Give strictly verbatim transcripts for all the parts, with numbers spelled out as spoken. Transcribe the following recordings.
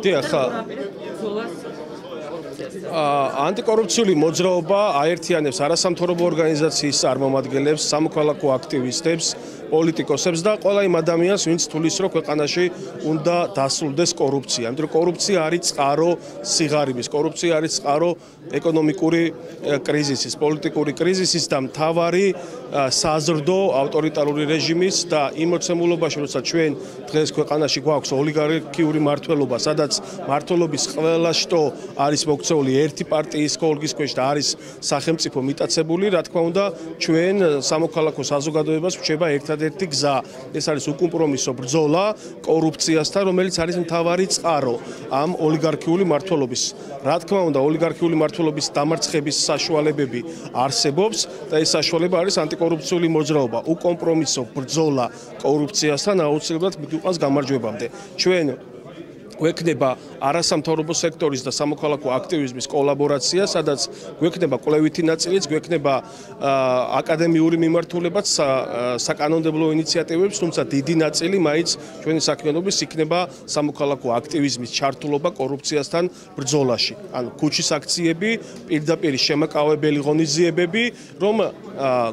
Diya kha. Anti-korruption მოძრაობა აერთიანებს არასამთავრობო ორგანიზაციის წარმომადგენლებს, სამოქალაქო აქტივისტებს, პოლიტიკოსებს და ყველა იმ ადამიანს, ვინც თulis რო ქვეყანაში უნდა დასრულდეს კორუფცია. Იმიტომ რომ კორუფცია არის წყარო სიღარიბის, კორუფცია არის წყარო ეკონომიკური კრიზისის, პოლიტიკური კრიზისის და მთავარი საზრდო ავტორიტარული რეჟიმის და იმ მოცემულობაში, როცა ჩვენ დღეს ქვეყანაში გვაქვს ოლიგარქიული მართლობა, სადაც მართლობის ყველა შტო არის მოქცეული ერთი პარტიის კოლგის ქვეშ და არის სახელმწიფო მიტაცებული, რა თქმა უნდა, ჩვენ სამოქალაქო საზოგადოებას გვჭირდება ერთადერთი გზა. ეს არის უკომპრომისო ბრძოლა კორუფციასთან, რომელიც არის მთავარი წყარო ამ ოლიგარქიული მართლობის. Რა თქმა უნდა, ოლიგარქიული მართლობის დამარცხების საშუალებები არსებობს და ეს საშუალება არის ანტიკორუფციული მოძრაობა, უკომპრომისო ბრძოლა კორუფციასთან აუცილებლად მიდიყვანს გამარჯვებამდე. ჩვენ გვექნება არასამთავრობო სექტორის და სამოქალაქო აქტივიზმის კოლაბორაცია, სადაც გვექნება კვლევითი ნაწილიც, გვექნება აკადემიური მიმართულებაც, საკანონმდებლო ინიციატივებს, თუმცა დიდი ნაწილი მაინც ჩვენი საქმიანობის იქნება სამოქალაქო აქტივიზმის ჩართულობა კორუფციასთან ბრძოლაში. Ანუ ქუჩის აქციები, პირდაპირ შემაკავებელი ღონისძიებები, რომ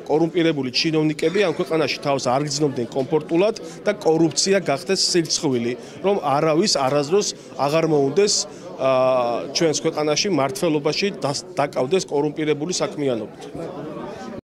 კორუმპირებული ჩინოვნიკები ამ ქვეყანაში თავს არ გრძნობდნენ კომფორტულად და კორუფცია გახდეს სიცხვილი, რომ არავის არასდროს აღარ მოუნდეს ჩვენს ქვეყანაში მართლობაში დაკავდეს კორუმპირებული საქმიანობით.